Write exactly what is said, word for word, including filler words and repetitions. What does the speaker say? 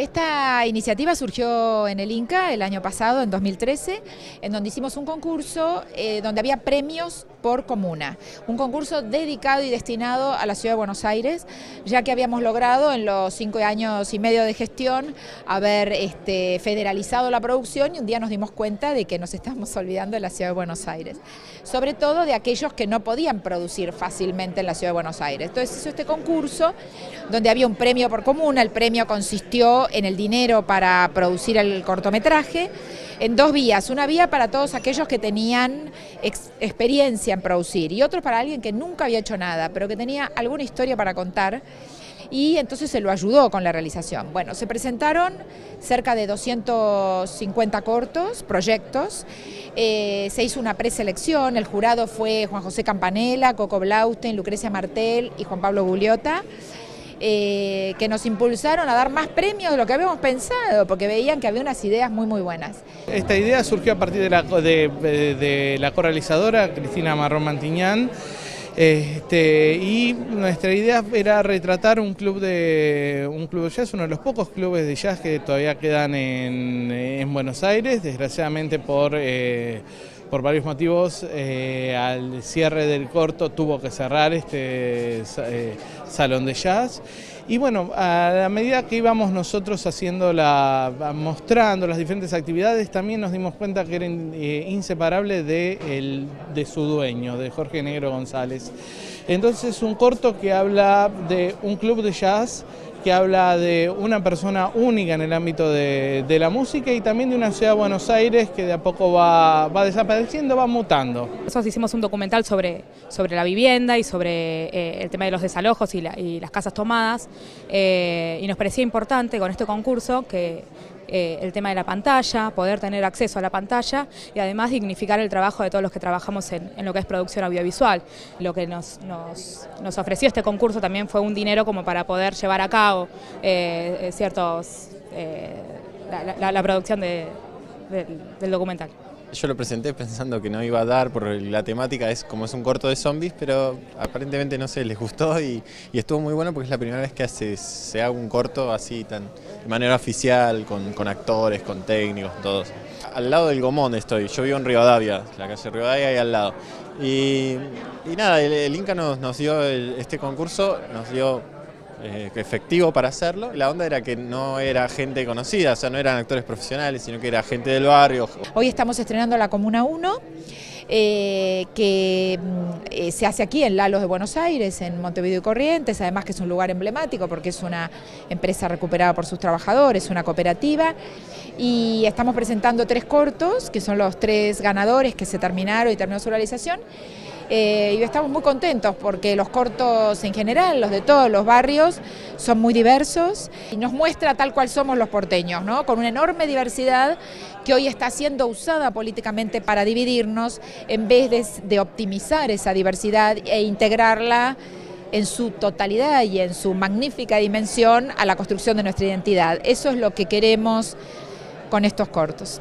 Esta iniciativa surgió en el INCAA el año pasado, en dos mil trece, en donde hicimos un concurso eh, donde había premios por comuna. Un concurso dedicado y destinado a la Ciudad de Buenos Aires, ya que habíamos logrado en los cinco años y medio de gestión haber este, federalizado la producción, y un día nos dimos cuenta de que nos estábamos olvidando de la Ciudad de Buenos Aires. Sobre todo de aquellos que no podían producir fácilmente en la Ciudad de Buenos Aires. Entonces hizo este concurso donde había un premio por comuna. El premio consistió en el dinero para producir el cortometraje, en dos vías, una vía para todos aquellos que tenían ex experiencia en producir y otro para alguien que nunca había hecho nada, pero que tenía alguna historia para contar, y entonces se lo ayudó con la realización. Bueno, se presentaron cerca de doscientos cincuenta cortos, proyectos, eh, se hizo una preselección, el jurado fue Juan José Campanella, Coco Blaustein, Lucrecia Martel y Juan Pablo Gugliotta, Eh, que nos impulsaron a dar más premios de lo que habíamos pensado, porque veían que había unas ideas muy muy buenas. Esta idea surgió a partir de la, de, de, de la co-realizadora Cristina Marrón Montiñán, este, y nuestra idea era retratar un club de un club de jazz, uno de los pocos clubes de jazz que todavía quedan en, en Buenos Aires, desgraciadamente por... Eh, Por varios motivos, eh, al cierre del corto tuvo que cerrar este eh, salón de jazz. Y bueno, a la medida que íbamos nosotros haciendo la, mostrando las diferentes actividades, también nos dimos cuenta que era eh, inseparable de, el, de su dueño, de Jorge Negro González. Entonces, un corto que habla de un club de jazz, que habla de una persona única en el ámbito de, de la música, y también de una ciudad de Buenos Aires que de a poco va, va desapareciendo, va mutando. Nosotros hicimos un documental sobre, sobre la vivienda y sobre eh, el tema de los desalojos y, la, y las casas tomadas, eh, y nos parecía importante con este concurso que eh, el tema de la pantalla, poder tener acceso a la pantalla y además dignificar el trabajo de todos los que trabajamos en, en lo que es producción audiovisual. Lo que nos, nos, nos ofreció este concurso también fue un dinero como para poder llevar a cabo O, eh, ciertos eh, la, la, la producción de, de, del documental. Yo lo presenté pensando que no iba a dar por la temática, es como es un corto de zombies, pero aparentemente no sé, les gustó y, y estuvo muy bueno porque es la primera vez que hace, se haga un corto así tan de manera oficial, con, con actores, con técnicos, todos. Al lado del Gomón estoy, yo vivo en Rivadavia, la calle Rivadavia y al lado. Y, y nada, el, el Inca nos, nos dio el, este concurso, nos dio... efectivo para hacerlo. La onda era que no era gente conocida, o sea, no eran actores profesionales, sino que era gente del barrio. Hoy estamos estrenando la Comuna uno, eh, que eh, se hace aquí en Lalo de Buenos Aires, en Montevideo y Corrientes, además que es un lugar emblemático porque es una empresa recuperada por sus trabajadores, una cooperativa, y estamos presentando tres cortos, que son los tres ganadores que se terminaron y terminó su realización. Eh, y estamos muy contentos porque los cortos en general, los de todos los barrios, son muy diversos y nos muestra tal cual somos los porteños, ¿no? Con una enorme diversidad que hoy está siendo usada políticamente para dividirnos en vez de, de optimizar esa diversidad e integrarla en su totalidad y en su magnífica dimensión a la construcción de nuestra identidad. Eso es lo que queremos con estos cortos.